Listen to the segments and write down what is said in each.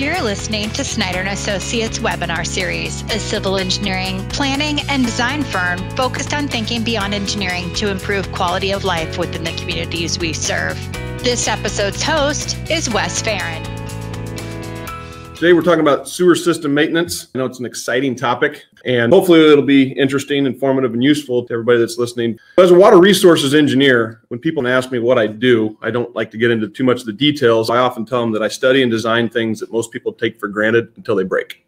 You're listening to Snyder & Associates webinar series, a civil engineering, planning, and design firm focused on thinking beyond engineering to improve quality of life within the communities we serve. This episode's host is Wes Farrand. Today we're talking about sewer system maintenance. I know it's an exciting topic, and hopefully it'll be interesting, informative, and useful to everybody that's listening. As a water resources engineer, when people ask me what I do, I don't like to get into too much of the details. I often tell them that I study and design things that most people take for granted until they break.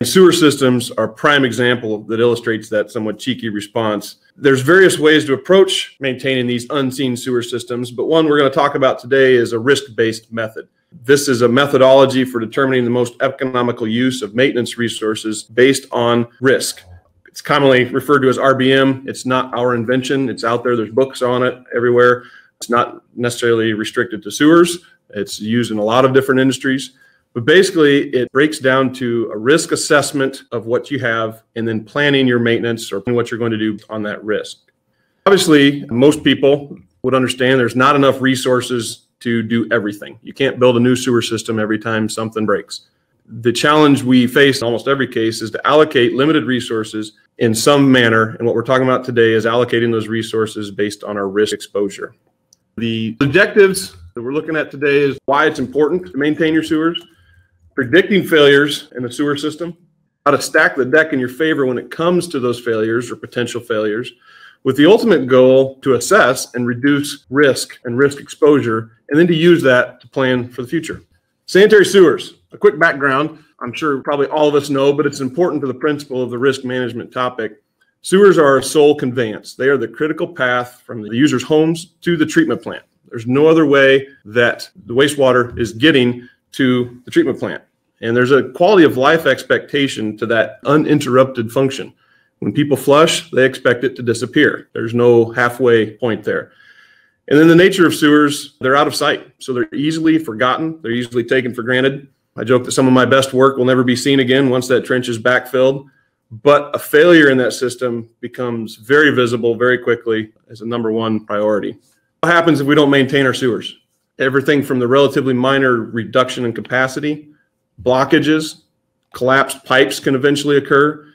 And sewer systems are a prime example that illustrates that somewhat cheeky response. There's various ways to approach maintaining these unseen sewer systems, but one we're going to talk about today is a risk-based method. This is a methodology for determining the most economical use of maintenance resources based on risk. It's commonly referred to as RBM. It's not our invention. It's out there. There's books on it everywhere. It's not necessarily restricted to sewers. It's used in a lot of different industries. But basically, it breaks down to a risk assessment of what you have and then planning your maintenance or what you're going to do on that risk. Obviously, most people would understand there's not enough resources to do everything. You can't build a new sewer system every time something breaks. The challenge we face in almost every case is to allocate limited resources in some manner. And what we're talking about today is allocating those resources based on our risk exposure. The objectives that we're looking at today is why it's important to maintain your sewers, predicting failures in the sewer system, how to stack the deck in your favor when it comes to those failures or potential failures, with the ultimate goal to assess and reduce risk and risk exposure, and then to use that to plan for the future. Sanitary sewers, a quick background, I'm sure probably all of us know, but it's important to the principle of the risk management topic. Sewers are a sole conveyance. They are the critical path from the user's homes to the treatment plant. There's no other way that the wastewater is getting to the treatment plant. And there's a quality of life expectation to that uninterrupted function. When people flush, they expect it to disappear. There's no halfway point there. And then the nature of sewers, they're out of sight. So they're easily forgotten. They're easily taken for granted. I joke that some of my best work will never be seen again once that trench is backfilled. But a failure in that system becomes very visible very quickly as a number one priority. What happens if we don't maintain our sewers? Everything from the relatively minor reduction in capacity, blockages, collapsed pipes can eventually occur.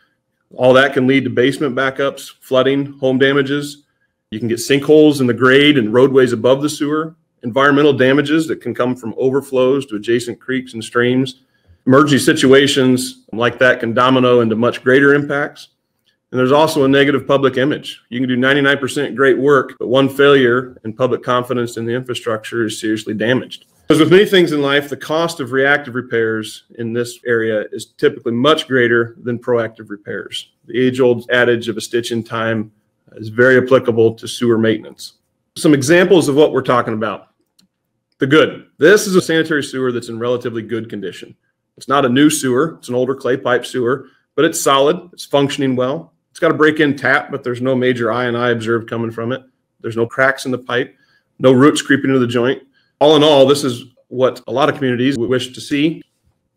All that can lead to basement backups, flooding, home damages. You can get sinkholes in the grade and roadways above the sewer, environmental damages that can come from overflows to adjacent creeks and streams. Emergency situations like that can domino into much greater impacts. And there's also a negative public image. You can do 99% great work, but one failure and public confidence in the infrastructure is seriously damaged. As with many things in life, the cost of reactive repairs in this area is typically much greater than proactive repairs. The age-old adage of a stitch in time is very applicable to sewer maintenance. Some examples of what we're talking about. The good. This is a sanitary sewer that's in relatively good condition. It's not a new sewer. It's an older clay pipe sewer, but it's solid. It's functioning well. It's got a break-in tap, but there's no major I&I observed coming from it. There's no cracks in the pipe, no roots creeping into the joint. All in all, this is what a lot of communities would wish to see.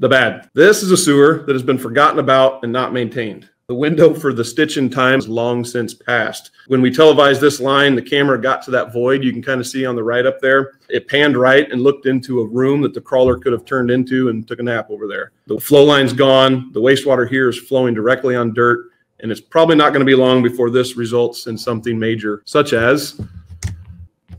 The bad. This is a sewer that has been forgotten about and not maintained. The window for the stitch in time is long since passed. When we televised this line, the camera got to that void. You can kind of see on the right up there. It panned right and looked into a room that the crawler could have turned into and took a nap over there. The flow line's gone. The wastewater here is flowing directly on dirt, and it's probably not going to be long before this results in something major, such as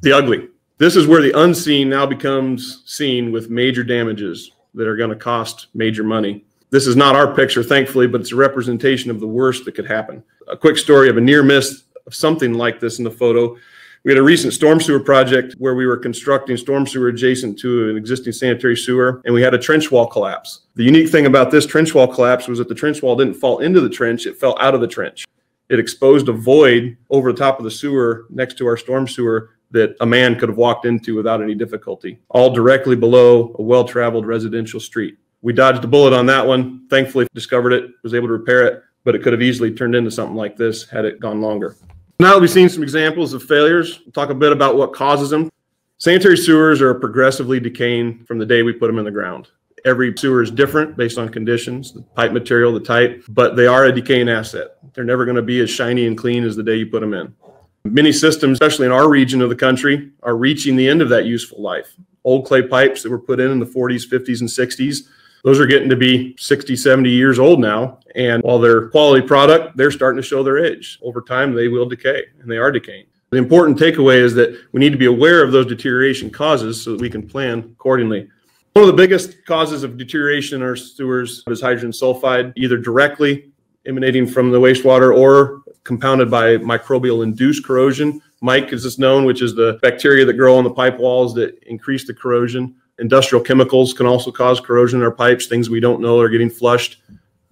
the ugly. This is where the unseen now becomes seen with major damages that are going to cost major money. This is not our picture, thankfully, but it's a representation of the worst that could happen. A quick story of a near miss of something like this in the photo. We had a recent storm sewer project where we were constructing storm sewer adjacent to an existing sanitary sewer, and we had a trench wall collapse. The unique thing about this trench wall collapse was that the trench wall didn't fall into the trench, it fell out of the trench. It exposed a void over the top of the sewer next to our storm sewer that a man could have walked into without any difficulty, all directly below a well-traveled residential street. We dodged a bullet on that one, thankfully discovered it, was able to repair it, but it could have easily turned into something like this had it gone longer. Now that we've seen some examples of failures, we'll talk a bit about what causes them. Sanitary sewers are progressively decaying from the day we put them in the ground. Every sewer is different based on conditions, the pipe material, the type, but they are a decaying asset. They're never going to be as shiny and clean as the day you put them in. Many systems, especially in our region of the country, are reaching the end of that useful life. Old clay pipes that were put in the 40s, 50s, and 60s Those are getting to be 60, 70 years old now. And while they're quality product, they're starting to show their age. Over time, they will decay, and they are decaying. The important takeaway is that we need to be aware of those deterioration causes so that we can plan accordingly. One of the biggest causes of deterioration in our sewers is hydrogen sulfide, either directly emanating from the wastewater or compounded by microbial induced corrosion. MIC is this known, which is the bacteria that grow on the pipe walls that increase the corrosion. Industrial chemicals can also cause corrosion in our pipes. Things we don't know are getting flushed.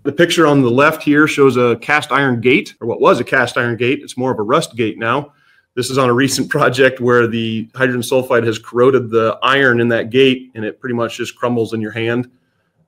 The picture on the left here shows a cast iron gate, or what was a cast iron gate. It's more of a rust gate now. This is on a recent project where the hydrogen sulfide has corroded the iron in that gate, and it pretty much just crumbles in your hand.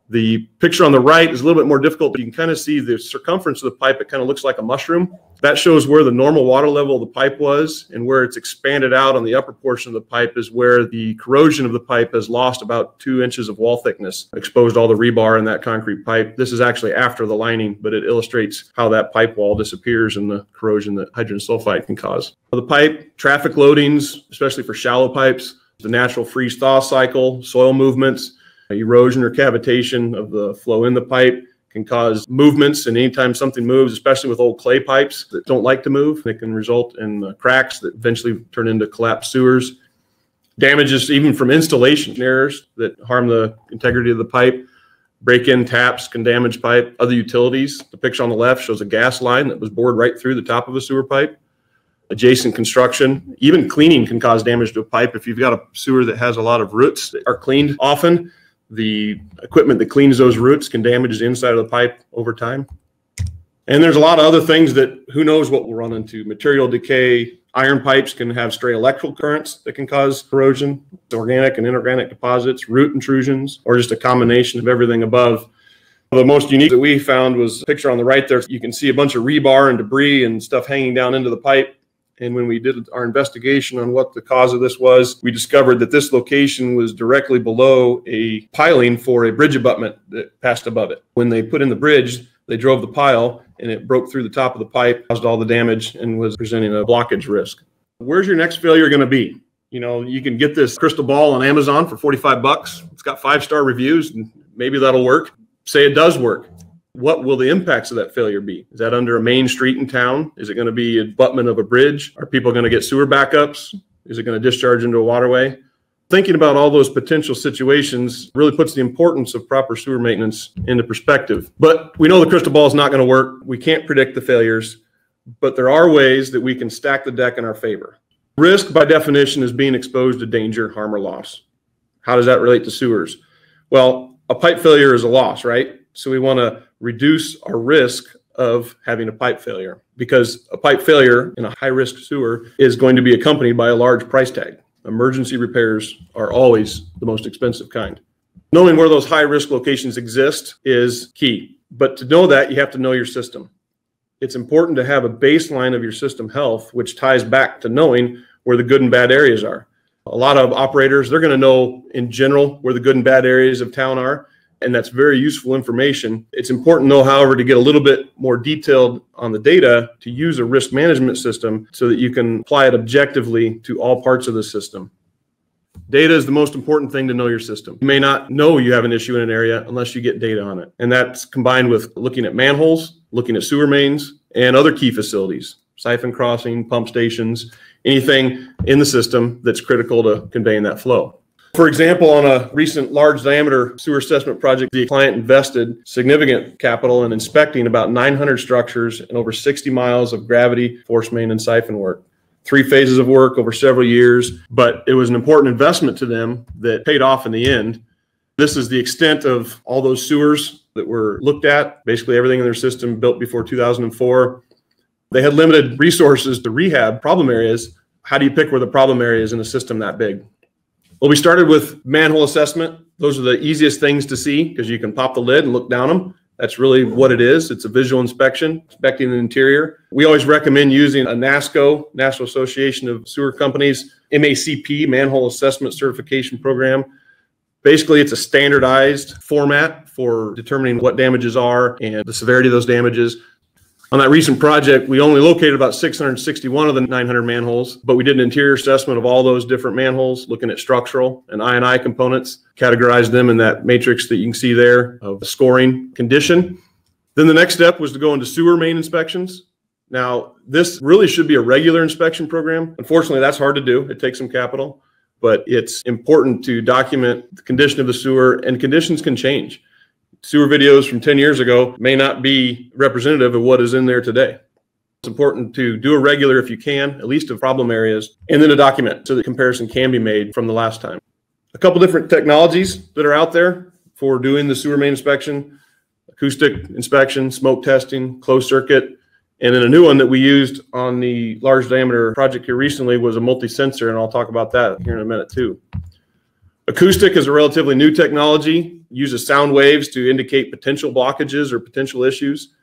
The picture on the right is a little bit more difficult, but you can kind of see the circumference of the pipe. It kind of looks like a mushroom. That shows where the normal water level of the pipe was, and where it's expanded out on the upper portion of the pipe is where the corrosion of the pipe has lost about 2 inches of wall thickness, exposed all the rebar in that concrete pipe. This is actually after the lining, but it illustrates how that pipe wall disappears and the corrosion that hydrogen sulfide can cause. The pipe, traffic loadings, especially for shallow pipes, the natural freeze-thaw cycle, soil movements, erosion or cavitation of the flow in the pipe can cause movements, and anytime something moves, especially with old clay pipes that don't like to move, they can result in cracks that eventually turn into collapsed sewers. Damages even from installation errors that harm the integrity of the pipe. Break-in taps can damage pipe. Other utilities, the picture on the left shows a gas line that was bored right through the top of a sewer pipe. Adjacent construction, even cleaning can cause damage to a pipe. If you've got a sewer that has a lot of roots that are cleaned often, the equipment that cleans those roots can damage the inside of the pipe over time. And there's a lot of other things that who knows what we'll run into. Material decay, iron pipes can have stray electrical currents that can cause corrosion, organic and inorganic deposits, root intrusions, or just a combination of everything above. The most unique that we found was a picture on the right there. You can see a bunch of rebar and debris and stuff hanging down into the pipe. And when we did our investigation on what the cause of this was, we discovered that this location was directly below a piling for a bridge abutment that passed above it. When they put in the bridge, they drove the pile and it broke through the top of the pipe, caused all the damage, and was presenting a blockage risk. Where's your next failure going to be? You know, you can get this crystal ball on Amazon for 45 bucks. It's got 5-star reviews, and maybe that'll work. Say it does work. What will the impacts of that failure be? Is that under a main street in town? Is it going to be an abutment of a bridge? Are people going to get sewer backups? Is it going to discharge into a waterway? Thinking about all those potential situations really puts the importance of proper sewer maintenance into perspective. But we know the crystal ball is not going to work. We can't predict the failures, but there are ways that we can stack the deck in our favor. Risk, by definition, is being exposed to danger, harm, or loss. How does that relate to sewers? Well, a pipe failure is a loss, right? So we want to reduce our risk of having a pipe failure, because a pipe failure in a high-risk sewer is going to be accompanied by a large price tag. Emergency repairs are always the most expensive kind. Knowing where those high-risk locations exist is key. But to know that, you have to know your system. It's important to have a baseline of your system health, which ties back to knowing where the good and bad areas are. A lot of operators, they're going to know in general where the good and bad areas of town are. And that's very useful information. It's important, though, however, to get a little bit more detailed on the data to use a risk management system so that you can apply it objectively to all parts of the system. Data is the most important thing to know your system. You may not know you have an issue in an area unless you get data on it. And that's combined with looking at manholes, looking at sewer mains, and other key facilities, siphon crossing, pump stations, anything in the system that's critical to conveying that flow. For example, on a recent large diameter sewer assessment project, the client invested significant capital in inspecting about 900 structures and over 60 miles of gravity, force main, and siphon work. 3 phases of work over several years, but it was an important investment to them that paid off in the end. This is the extent of all those sewers that were looked at, basically everything in their system built before 2004. They had limited resources to rehab problem areas. How do you pick where the problem area is in a system that big? Well, we started with manhole assessment. Those are the easiest things to see because you can pop the lid and look down them. That's really what it is. It's a visual inspection, inspecting the interior. We always recommend using a NASCO, National Association of Sewer Companies, MACP, Manhole Assessment Certification Program. Basically, it's a standardized format for determining what damages are and the severity of those damages. On that recent project, we only located about 661 of the 900 manholes, but we did an interior assessment of all those different manholes, looking at structural and I&I components, categorized them in that matrix that you can see there of the scoring condition. Then the next step was to go into sewer main inspections. Now, this really should be a regular inspection program. Unfortunately, that's hard to do. It takes some capital, but it's important to document the condition of the sewer, and conditions can change. Sewer videos from 10 years ago may not be representative of what is in there today. It's important to do a regular if you can, at least of problem areas, and then a document so that comparison can be made from the last time. A couple different technologies that are out there for doing the sewer main inspection: acoustic inspection, smoke testing, closed circuit, and then a new one that we used on the large diameter project here recently was a multi-sensor, and I'll talk about that here in a minute too. Acoustic is a relatively new technology. Uses sound waves to indicate potential blockages or potential issues.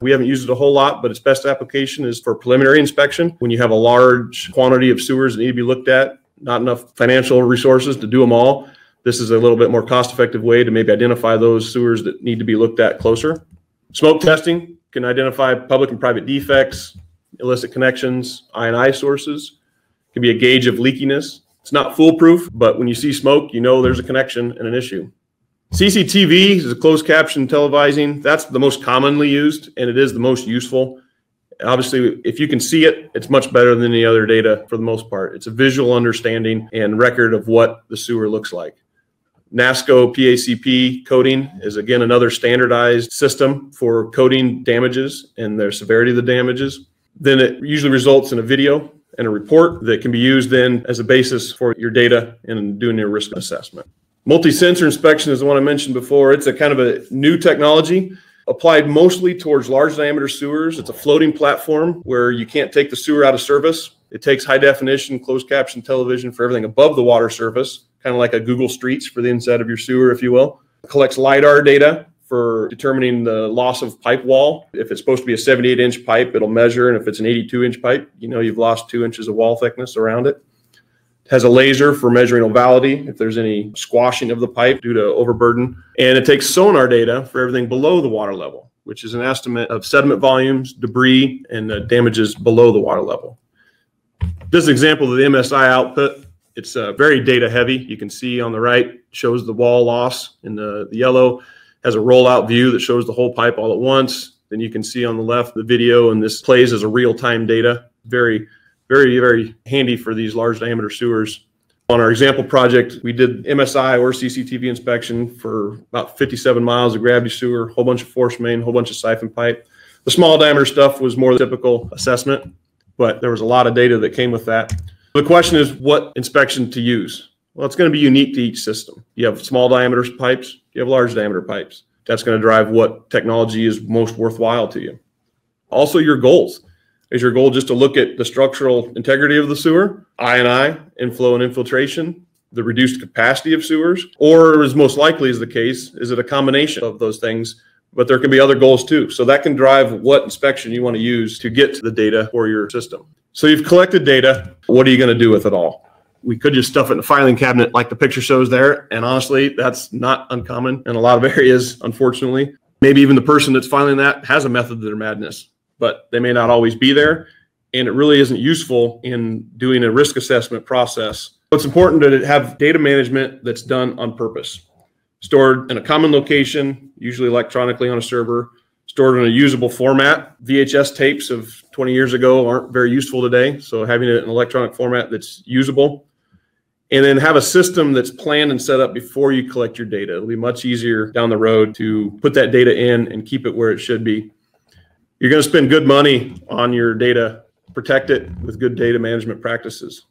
We haven't used it a whole lot, but its best application is for preliminary inspection. When you have a large quantity of sewers that need to be looked at, not enough financial resources to do them all, this is a little bit more cost-effective way to maybe identify those sewers that need to be looked at closer. Smoke testing can identify public and private defects, illicit connections, I&I sources. It can be a gauge of leakiness. It's not foolproof, but when you see smoke, you know there's a connection and an issue. CCTV is a closed caption televising. That's the most commonly used, and it is the most useful. Obviously, if you can see it, it's much better than the other data for the most part. It's a visual understanding and record of what the sewer looks like. NASCO PACP coding is, again, another standardized system for coding damages and their severity of the damages. Then it usually results in a video and a report that can be used then as a basis for your data and doing your risk assessment. Multi-sensor inspection is the one I mentioned before. It's a kind of a new technology applied mostly towards large diameter sewers. It's a floating platform where you can't take the sewer out of service. It takes high definition, closed caption television for everything above the water surface, kind of like a Google Streets for the inside of your sewer, if you will. It collects LiDAR data for determining the loss of pipe wall. If it's supposed to be a 78-inch pipe, it'll measure, and if it's an 82-inch pipe, you know you've lost 2 inches of wall thickness around it. It has a laser for measuring ovality, if there's any squashing of the pipe due to overburden. And it takes sonar data for everything below the water level, which is an estimate of sediment volumes, debris, and the damages below the water level. This is an example of the MSI output. It's very data heavy. You can see on the right, shows the wall loss in the yellow. Has a rollout view that shows the whole pipe all at once. Then you can see on the left the video, and this plays as a real-time data. Very, very, very handy for these large diameter sewers. On our example project, we did MSI or CCTV inspection for about 57 miles of gravity sewer, a whole bunch of force main, a whole bunch of siphon pipe. The small diameter stuff was more typical assessment, but there was a lot of data that came with that. The question is what inspection to use. Well, it's going to be unique to each system. You have small diameter pipes, you have large diameter pipes. That's going to drive what technology is most worthwhile to you. Also, your goals. Is your goal just to look at the structural integrity of the sewer, I&I, inflow and infiltration, the reduced capacity of sewers, or as most likely is the case, is it a combination of those things? But there can be other goals too. So that can drive what inspection you want to use to get the data for your system. So you've collected data. What are you going to do with it all? We could just stuff it in a filing cabinet like the picture shows there. And honestly, that's not uncommon in a lot of areas, unfortunately. Maybe even the person that's filing that has a method to their madness, but they may not always be there. And it really isn't useful in doing a risk assessment process. It's important to have data management that's done on purpose, stored in a common location, usually electronically on a server, stored in a usable format. VHS tapes of 20 years ago aren't very useful today. So having it in an electronic format that's usable. And then have a system that's planned and set up before you collect your data. It'll be much easier down the road to put that data in and keep it where it should be. You're going to spend good money on your data. Protect it with good data management practices.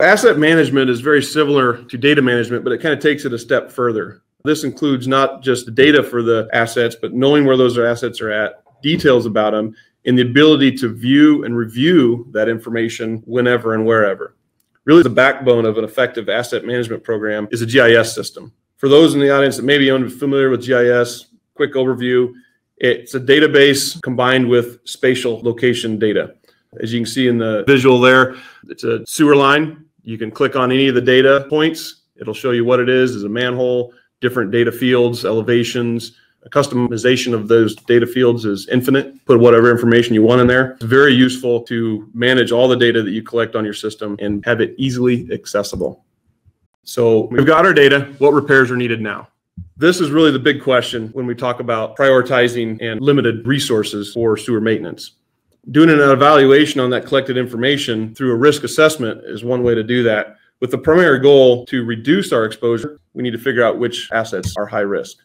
Asset management is very similar to data management, but it kind of takes it a step further. This includes not just the data for the assets, but knowing where those assets are at, details about them, and the ability to view and review that information whenever and wherever. Really, the backbone of an effective asset management program is a GIS system. For those in the audience that may be unfamiliar with GIS, quick overview. It's a database combined with spatial location data. As you can see in the visual there, it's a sewer line. You can click on any of the data points. It'll show you what it is as a manhole, different data fields, elevations, customization of those data fields is infinite. Put whatever information you want in there. It's very useful to manage all the data that you collect on your system and have it easily accessible. So we've got our data. What repairs are needed now? This is really the big question when we talk about prioritizing and limited resources for sewer maintenance. Doing an evaluation on that collected information through a risk assessment is one way to do that. With the primary goal to reduce our exposure, we need to figure out which assets are high risk.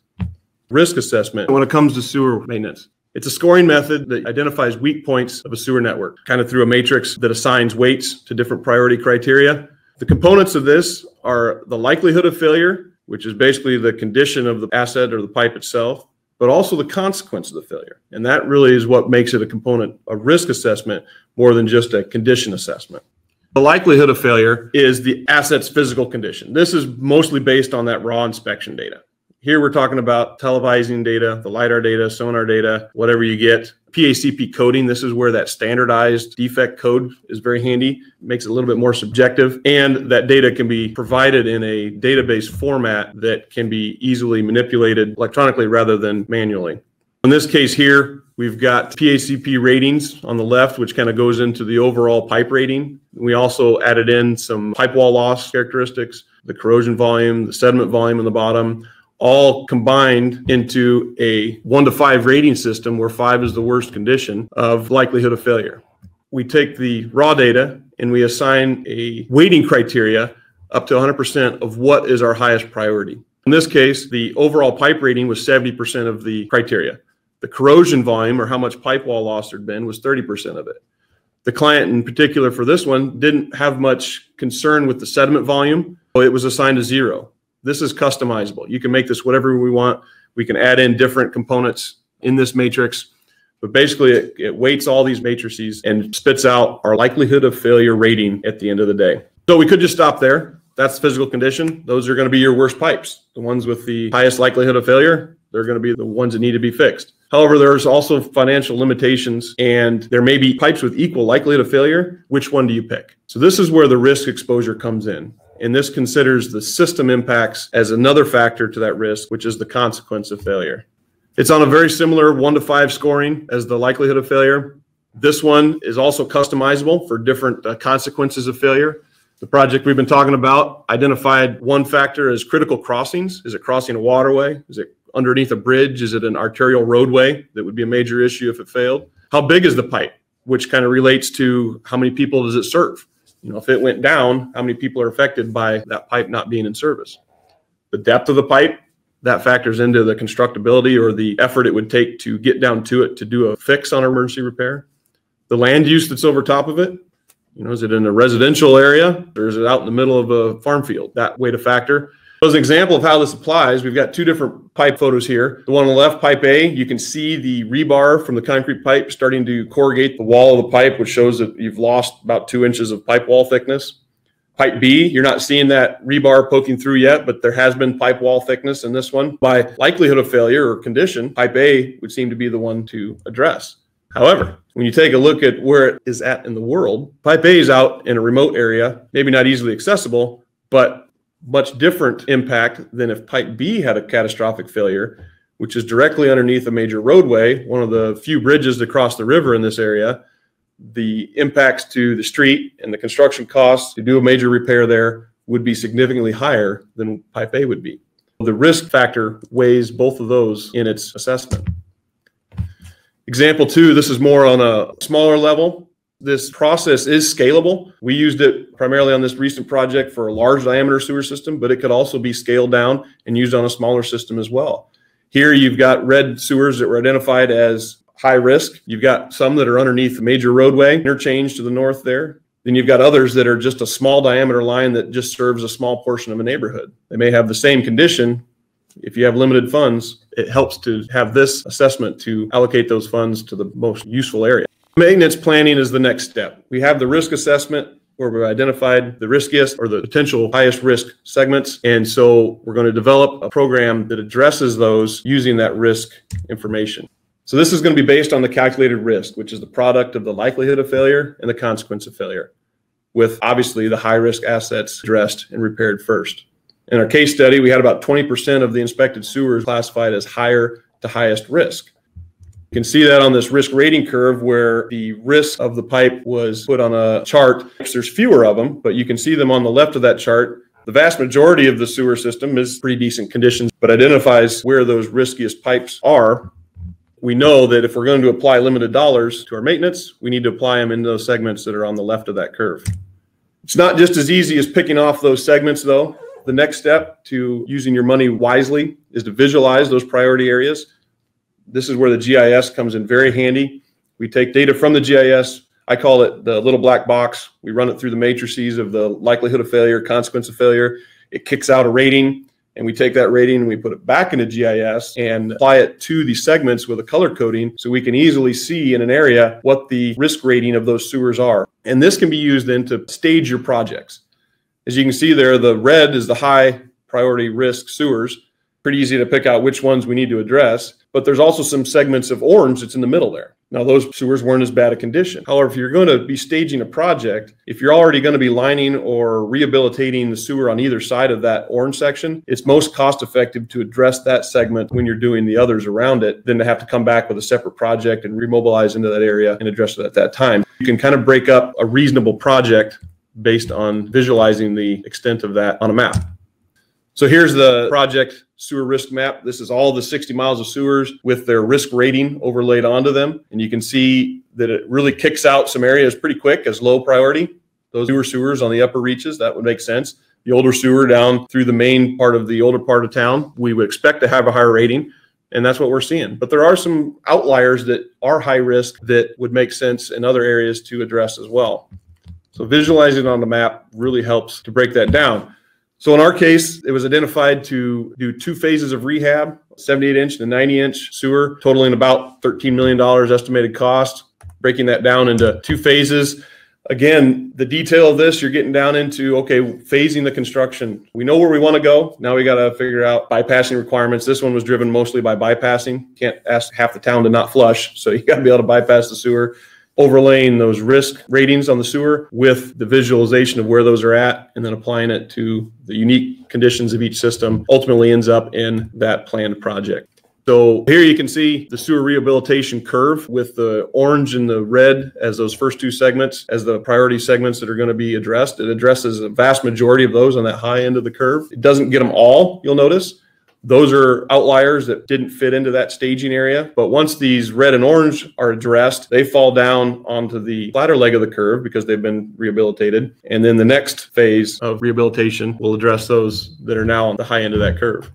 Risk assessment, when it comes to sewer maintenance, it's a scoring method that identifies weak points of a sewer network, kind of through a matrix that assigns weights to different priority criteria. The components of this are the likelihood of failure, which is basically the condition of the asset or the pipe itself, but also the consequence of the failure. And that really is what makes it a component of risk assessment more than just a condition assessment. The likelihood of failure is the asset's physical condition. This is mostly based on that raw inspection data. Here we're talking about televising data, the LiDAR data, sonar data, whatever you get. PACP coding, this is where that standardized defect code is very handy. It makes it a little bit more subjective, and that data can be provided in a database format that can be easily manipulated electronically rather than manually. In this case here, we've got PACP ratings on the left, which kind of goes into the overall pipe rating. We also added in some pipe wall loss characteristics, the corrosion volume, the sediment volume in the bottom, all combined into a 1 to 5 rating system where 5 is the worst condition of likelihood of failure. We take the raw data and we assign a weighting criteria up to 100% of what is our highest priority. In this case, the overall pipe rating was 70% of the criteria. The corrosion volume, or how much pipe wall loss there'd been, was 30% of it. The client in particular for this one didn't have much concern with the sediment volume, so it was assigned a 0. This is customizable. You can make this whatever we want. We can add in different components in this matrix, but basically it weights all these matrices and spits out our likelihood of failure rating at the end of the day. So we could just stop there. That's physical condition. Those are going to be your worst pipes. The ones with the highest likelihood of failure, they're going to be the ones that need to be fixed. However, there's also financial limitations, and there may be pipes with equal likelihood of failure. Which one do you pick? So this is where the risk exposure comes in. And this considers the system impacts as another factor to that risk, which is the consequence of failure. It's on a very similar 1 to 5 scoring as the likelihood of failure. This one is also customizable for different consequences of failure. The project we've been talking about identified one factor as critical crossings. Is it crossing a waterway? Is it underneath a bridge? Is it an arterial roadway? That would be a major issue if it failed. How big is the pipe, which kind of relates to how many people does it serve? You know, if it went down, how many people are affected by that pipe not being in service? The depth of the pipe, that factors into the constructability or the effort it would take to get down to it to do a fix on emergency repair. The land use that's over top of it, you know, is it in a residential area or is it out in the middle of a farm field? That way to factor. As an example of how this applies, we've got two different pipe photos here. The one on the left, pipe A, you can see the rebar from the concrete pipe starting to corrugate the wall of the pipe, which shows that you've lost about 2 inches of pipe wall thickness. Pipe B, you're not seeing that rebar poking through yet, but there has been pipe wall thickness in this one. By likelihood of failure or condition, pipe A would seem to be the one to address. However, when you take a look at where it is at in the world, pipe A is out in a remote area, maybe not easily accessible, but much different impact than if pipe B had a catastrophic failure, which is directly underneath a major roadway, one of the few bridges to cross the river in this area. The impacts to the street and the construction costs to do a major repair there would be significantly higher than pipe A would be. The risk factor weighs both of those in its assessment. Example two, this is more on a smaller level. This process is scalable. We used it primarily on this recent project for a large diameter sewer system, but it could also be scaled down and used on a smaller system as well. Here you've got red sewers that were identified as high risk. You've got some that are underneath a major roadway interchange to the north there. Then you've got others that are just a small diameter line that just serves a small portion of a neighborhood. They may have the same condition. If you have limited funds, it helps to have this assessment to allocate those funds to the most useful area. Maintenance planning is the next step. We have the risk assessment where we've identified the riskiest or the potential highest risk segments. And so we're going to develop a program that addresses those using that risk information. So this is going to be based on the calculated risk, which is the product of the likelihood of failure and the consequence of failure, with obviously the high risk assets addressed and repaired first. In our case study, we had about 20% of the inspected sewers classified as higher to highest risk. You can see that on this risk rating curve where the risk of the pipe was put on a chart. There's fewer of them, but you can see them on the left of that chart. The vast majority of the sewer system is pretty decent conditions, but identifies where those riskiest pipes are. We know that if we're going to apply limited dollars to our maintenance, we need to apply them in those segments that are on the left of that curve. It's not just as easy as picking off those segments, though. The next step to using your money wisely is to visualize those priority areas. This is where the GIS comes in very handy. We take data from the GIS. I call it the little black box. We run it through the matrices of the likelihood of failure, consequence of failure. It kicks out a rating. And we take that rating and we put it back into GIS and apply it to the segments with a color coding so we can easily see in an area what the risk rating of those sewers are. And this can be used then to stage your projects. As you can see there, the red is the high priority risk sewers. Pretty easy to pick out which ones we need to address, but there's also some segments of orange that's in the middle there. Now, those sewers weren't as bad a condition. However, if you're going to be staging a project, if you're already going to be lining or rehabilitating the sewer on either side of that orange section, it's most cost effective to address that segment when you're doing the others around it than to have to come back with a separate project and remobilize into that area and address it at that time. You can kind of break up a reasonable project based on visualizing the extent of that on a map. So here's the project sewer risk map. This is all the 60 miles of sewers with their risk rating overlaid onto them. And you can see that it really kicks out some areas pretty quick as low priority. Those newer sewers on the upper reaches, that would make sense. The older sewer down through the main part of the older part of town, we would expect to have a higher rating. And that's what we're seeing. But there are some outliers that are high risk that would make sense in other areas to address as well. So visualizing on the map really helps to break that down. So in our case, it was identified to do two phases of rehab, 78-inch and a 90-inch sewer, totaling about $13 million estimated cost, breaking that down into two phases. Again, the detail of this, you're getting down into, okay, phasing the construction. We know where we want to go. Now we got to figure out bypassing requirements. This one was driven mostly by bypassing. Can't ask half the town to not flush, so you got to be able to bypass the sewer. Overlaying those risk ratings on the sewer with the visualization of where those are at and then applying it to the unique conditions of each system ultimately ends up in that planned project. So here you can see the sewer rehabilitation curve with the orange and the red as those first two segments as the priority segments that are going to be addressed. It addresses a vast majority of those on that high end of the curve. It doesn't get them all, you'll notice. Those are outliers that didn't fit into that staging area. But once these red and orange are addressed, they fall down onto the flatter leg of the curve because they've been rehabilitated. And then the next phase of rehabilitation will address those that are now on the high end of that curve,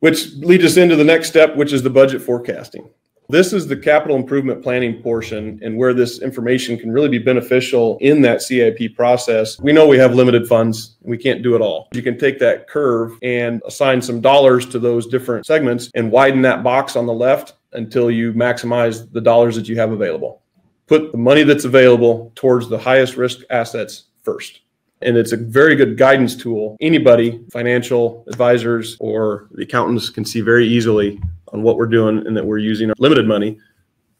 which leads us into the next step, which is the budget forecasting. This is the capital improvement planning portion and where this information can really be beneficial in that CIP process. We know we have limited funds. We can't do it all. You can take that curve and assign some dollars to those different segments and widen that box on the left until you maximize the dollars that you have available. Put the money that's available towards the highest risk assets first. And it's a very good guidance tool. Anybody, financial advisors or the accountants, can see very easily on what we're doing and that we're using our limited money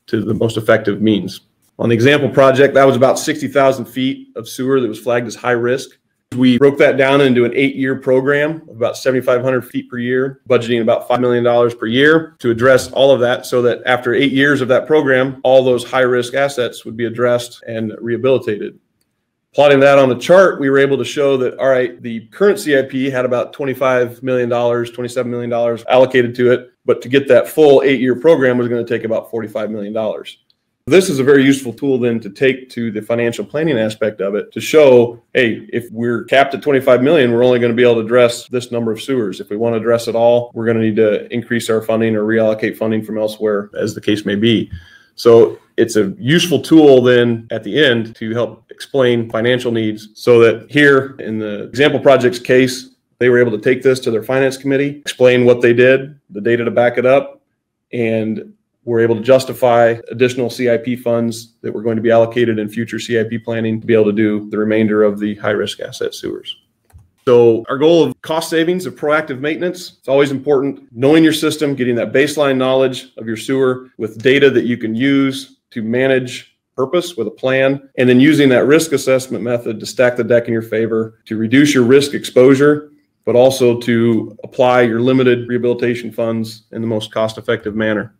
to the most effective means. On the example project, that was about 60,000 feet of sewer that was flagged as high risk. We broke that down into an 8-year program, about 7,500 feet per year, budgeting about $5 million per year to address all of that so that after 8 years of that program, all those high risk assets would be addressed and rehabilitated. Plotting that on the chart, we were able to show that, all right, the current CIP had about $25 million, $27 million allocated to it, but to get that full 8-year program was going to take about $45 million. This is a very useful tool then to take to the financial planning aspect of it to show, hey, if we're capped at 25 million, we're only going to be able to address this number of sewers. If we want to address it all, we're going to need to increase our funding or reallocate funding from elsewhere, as the case may be. So it's a useful tool then at the end to help explain financial needs so that here in the example project's case, they were able to take this to their finance committee, explain what they did, the data to back it up, and were able to justify additional CIP funds that were going to be allocated in future CIP planning to be able to do the remainder of the high-risk asset sewers. So our goal of cost savings, of proactive maintenance, it's always important. Knowing your system, getting that baseline knowledge of your sewer with data that you can use to manage purpose with a plan, and then using that risk assessment method to stack the deck in your favor to reduce your risk exposure, but also to apply your limited rehabilitation funds in the most cost-effective manner.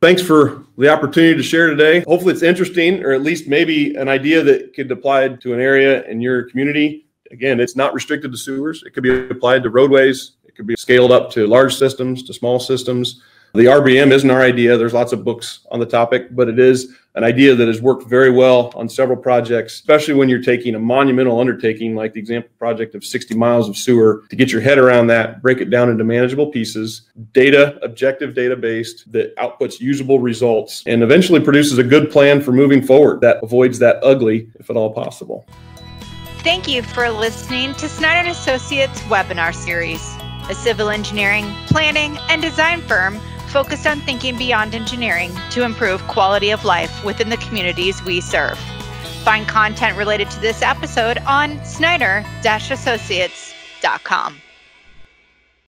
Thanks for the opportunity to share today. Hopefully it's interesting, or at least maybe an idea that could apply to an area in your community. Again, it's not restricted to sewers. It could be applied to roadways. It could be scaled up to large systems, to small systems. The RBM isn't our idea. There's lots of books on the topic, but it is an idea that has worked very well on several projects, especially when you're taking a monumental undertaking like the example project of 60 miles of sewer. To get your head around that, break it down into manageable pieces, data, objective data-based, that outputs usable results and eventually produces a good plan for moving forward that avoids that ugly, if at all possible. Thank you for listening to Snyder & Associates webinar series, a civil engineering, planning, and design firm focused on thinking beyond engineering to improve quality of life within the communities we serve. Find content related to this episode on Snyder-Associates.com.